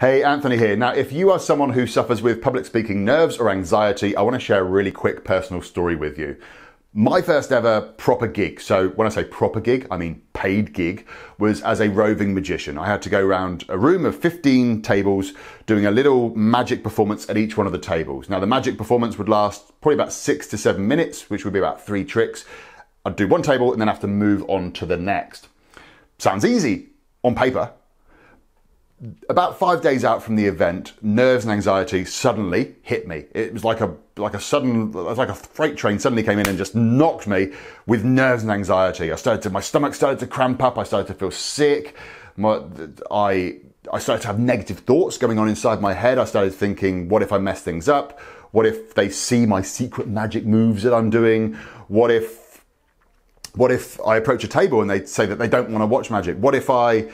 Hey, Anthony here. Now, if you are someone who suffers with public speaking nerves or anxiety, I want to share a really quick personal story with you. My first ever proper gig, so when I say proper gig, I mean paid gig, was as a roving magician. I had to go around a room of 15 tables doing a little magic performance at each one of the tables. Now, the magic performance would last probably about 6 to 7 minutes, which would be about 3 tricks. I'd do one table and then have to move on to the next. Sounds easy on paper. About 5 days out from the event, nerves and anxiety suddenly hit me. It was like a freight train suddenly came in and just knocked me with nerves and anxiety. My stomach started to cramp up. I started to feel sick. I started to have negative thoughts going on inside my head. I started thinking, what if I mess things up? What if they see my secret magic moves that I'm doing? What if I approach a table and they say that they don't want to watch magic? What if I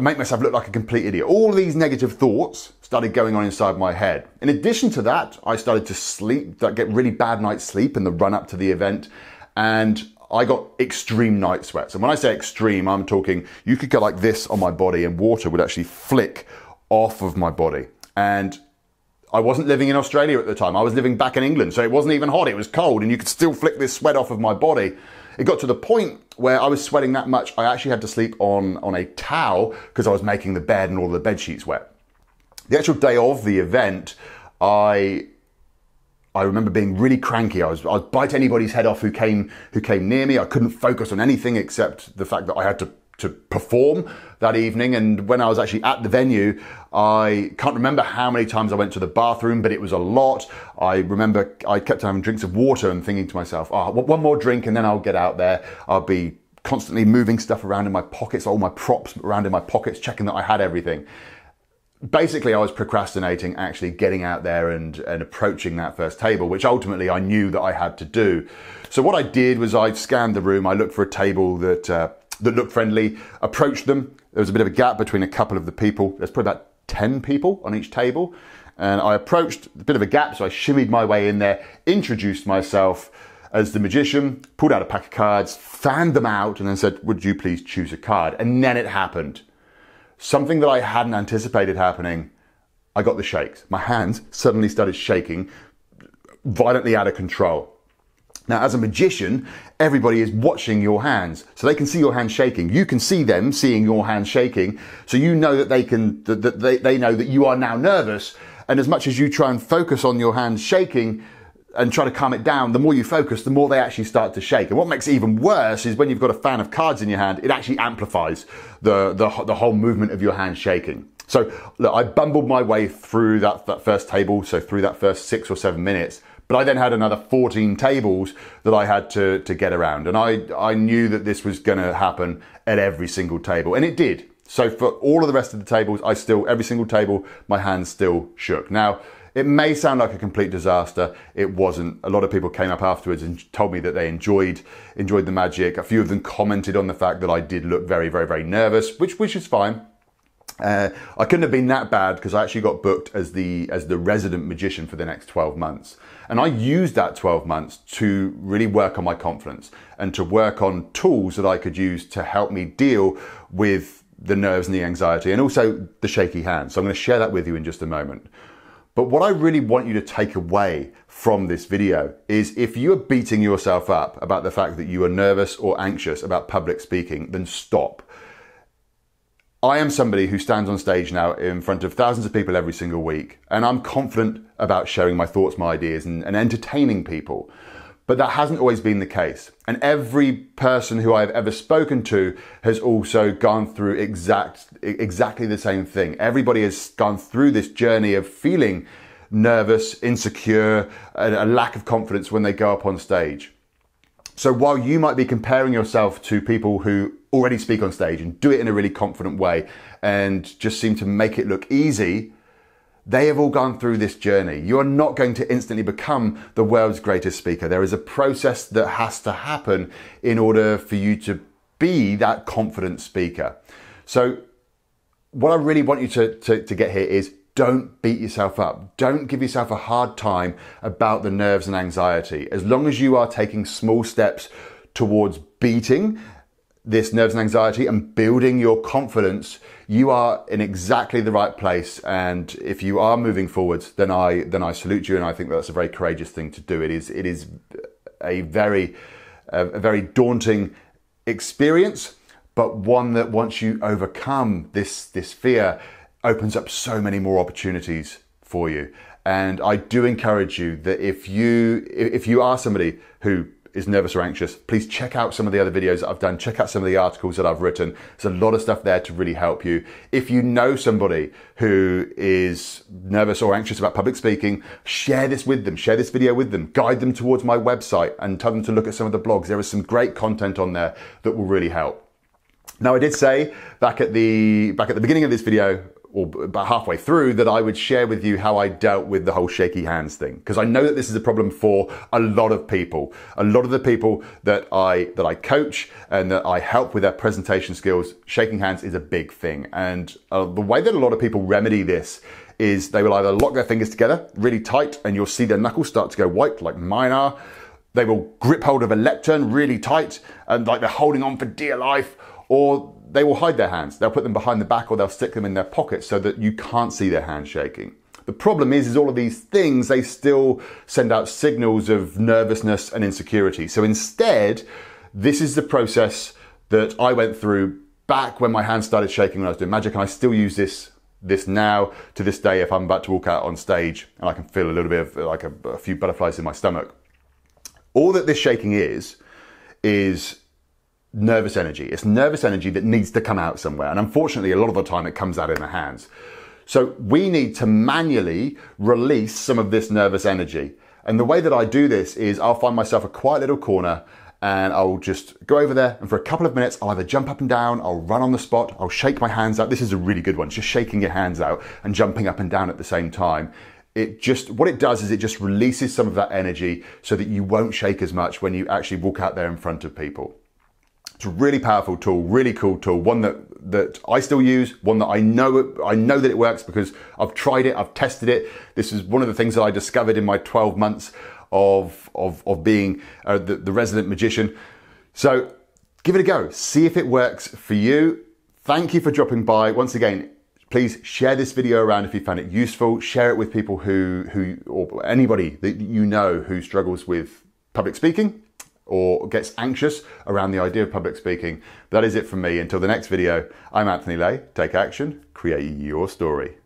make myself look like a complete idiot? All these negative thoughts started going on inside my head. In addition to that, I started to get really bad night's sleep in the run up to the event. And I got extreme night sweats. And when I say extreme, I'm talking, you could go like this on my body and water would actually flick off of my body. And I wasn't living in Australia at the time. I was living back in England. So it wasn't even hot, it was cold, and you could still flick this sweat off of my body. It got to the point where I was sweating that much, I actually had to sleep on a towel because I was making the bed and all the bed sheets wet. The actual day of the event, I remember being really cranky. I'd bite anybody's head off who came near me. I couldn't focus on anything except the fact that I had to perform that evening. And when I was actually at the venue, I can't remember how many times I went to the bathroom, but it was a lot. I remember I kept having drinks of water and thinking to myself, oh, one more drink and then I'll get out there. I'll be constantly moving stuff around in my pockets, all my props around in my pockets, checking that I had everything. Basically, I was procrastinating actually getting out there and approaching that first table, which ultimately I knew that I had to do. So what I did was I scanned the room. I looked for a table that looked friendly, approached them. There was a bit of a gap between a couple of the people. There's probably about 10 people on each table. And I approached a bit of a gap, so I shimmied my way in there, introduced myself as the magician, pulled out a pack of cards, fanned them out, and then said, would you please choose a card? And then it happened. Something that I hadn't anticipated happening, I got the shakes. My hands suddenly started shaking, violently out of control. Now, as a magician, everybody is watching your hands, so they can see your hand shaking. You can see them seeing your hand shaking, so you know that they know that you are now nervous. And as much as you try and focus on your hand shaking and try to calm it down, the more you focus, the more they actually start to shake. And what makes it even worse is when you've got a fan of cards in your hand, it actually amplifies the whole movement of your hand shaking. So look, I bumbled my way through that first table, so through that first 6 or 7 minutes. But I then had another 14 tables that I had to get around. And I knew that this was going to happen at every single table. And it did. So for all of the rest of the tables, every single table, my hands still shook. Now, it may sound like a complete disaster. It wasn't. A lot of people came up afterwards and told me that they enjoyed the magic. A few of them commented on the fact that I did look very, very, very nervous, which is fine. I couldn't have been that bad because I actually got booked as the resident magician for the next 12 months. And I used that 12 months to really work on my confidence and to work on tools that I could use to help me deal with the nerves and the anxiety and also the shaky hands. So I'm going to share that with you in just a moment. But what I really want you to take away from this video is if you are beating yourself up about the fact that you are nervous or anxious about public speaking, then stop. I am somebody who stands on stage now in front of thousands of people every single week, and I'm confident about sharing my thoughts, my ideas, and entertaining people. But that hasn't always been the case. And every person who I've ever spoken to has also gone through exactly the same thing. Everybody has gone through this journey of feeling nervous, insecure, and a lack of confidence when they go up on stage. So while you might be comparing yourself to people who already speak on stage and do it in a really confident way and just seem to make it look easy, they have all gone through this journey. You are not going to instantly become the world's greatest speaker. There is a process that has to happen in order for you to be that confident speaker. So what I really want you to get here is don't beat yourself up. Don't give yourself a hard time about the nerves and anxiety. As long as you are taking small steps towards beating this nerves and anxiety and building your confidence, you are in exactly the right place. And if you are moving forwards, then I salute you. And I think that's a very courageous thing to do. It is a very daunting experience, but one that once you overcome this fear, opens up so many more opportunities for you. And I do encourage you that if you are somebody who is nervous or anxious, please check out some of the other videos that I've done. Check out some of the articles that I've written. There's a lot of stuff there to really help you. If you know somebody who is nervous or anxious about public speaking, share this with them, share this video with them, guide them towards my website and tell them to look at some of the blogs. There is some great content on there that will really help. Now, I did say back at the beginning of this video, or about halfway through, that I would share with you how I dealt with the whole shaky hands thing. Because I know that this is a problem for a lot of people. A lot of the people that I coach and that I help with their presentation skills, shaking hands is a big thing. And the way that a lot of people remedy this is they will either lock their fingers together really tight and you'll see their knuckles start to go white like mine are. They will grip hold of a lectern really tight and like they're holding on for dear life, or they will hide their hands. They'll put them behind the back or they'll stick them in their pockets so that you can't see their hands shaking. The problem is all of these things, they still send out signals of nervousness and insecurity. So instead, this is the process that I went through back when my hands started shaking when I was doing magic, and I still use this now to this day if I'm about to walk out on stage and I can feel a little bit of like a few butterflies in my stomach. All that this shaking is nervous energy. It's nervous energy that needs to come out somewhere. And unfortunately, a lot of the time it comes out in the hands. So we need to manually release some of this nervous energy. And the way that I do this is I'll find myself a quiet little corner and I'll just go over there. And for a couple of minutes, I'll either jump up and down, I'll run on the spot, I'll shake my hands out. This is a really good one, just shaking your hands out and jumping up and down at the same time. What it does is it just releases some of that energy so that you won't shake as much when you actually walk out there in front of people. It's a really powerful tool, really cool tool, one that I still use, one that I know that it works because I've tried it, I've tested it. This is one of the things that I discovered in my 12 months of being the resident magician. So give it a go, see if it works for you. Thank you for dropping by. Once again, please share this video around if you found it useful. Share it with people who or anybody that you know who struggles with public speaking or gets anxious around the idea of public speaking. That is it from me. Until the next video, I'm Anthony Laye. Take action, create your story.